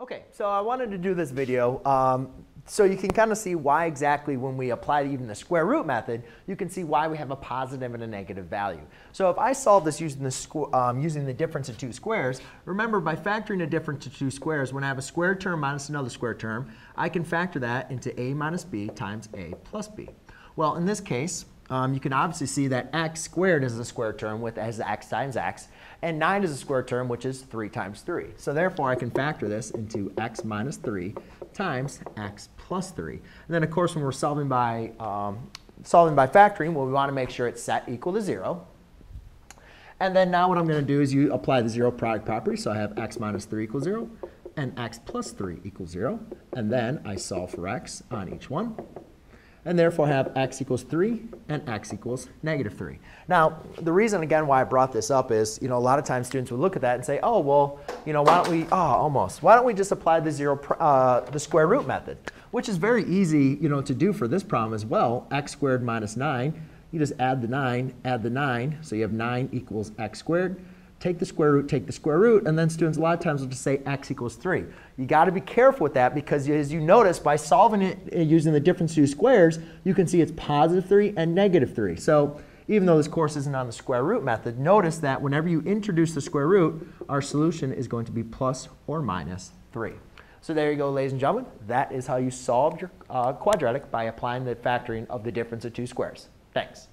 Okay, so I wanted to do this video so you can kind of see why exactly when we apply even the square root method, you can see why we have a positive and a negative value. So if I solve this using the difference of two squares, remember by factoring a difference of two squares, when I have a square term minus another square term, I can factor that into a minus b times a plus b. Well, in this case, you can obviously see that x squared is a square term with as x times x. And 9 is a square term, which is 3 times 3. So therefore, I can factor this into x minus 3 times x plus 3. And then, of course, when we're solving by factoring, well, we want to make sure it's set equal to 0. And then now what I'm going to do is you apply the 0 product property. So I have x minus 3 equals 0 and x plus 3 equals 0. And then I solve for x on each one. And therefore, I have x equals 3 and x equals negative 3. Now, the reason, again, why I brought this up is, you know, a lot of times students would look at that and say, oh, well, you know, why don't we just apply the square root method, which is very easy, you know, to do for this problem as well. X squared minus 9, you just add the 9, add the 9. So you have 9 equals x squared. Take the square root, and then students a lot of times will just say x equals 3. You got to be careful with that because, as you notice, by solving it using the difference of two squares, you can see it's positive 3 and negative 3. So even though this course isn't on the square root method, notice that whenever you introduce the square root, our solution is going to be plus or minus 3. So there you go, ladies and gentlemen. That is how you solved your quadratic by applying the factoring of the difference of two squares. Thanks.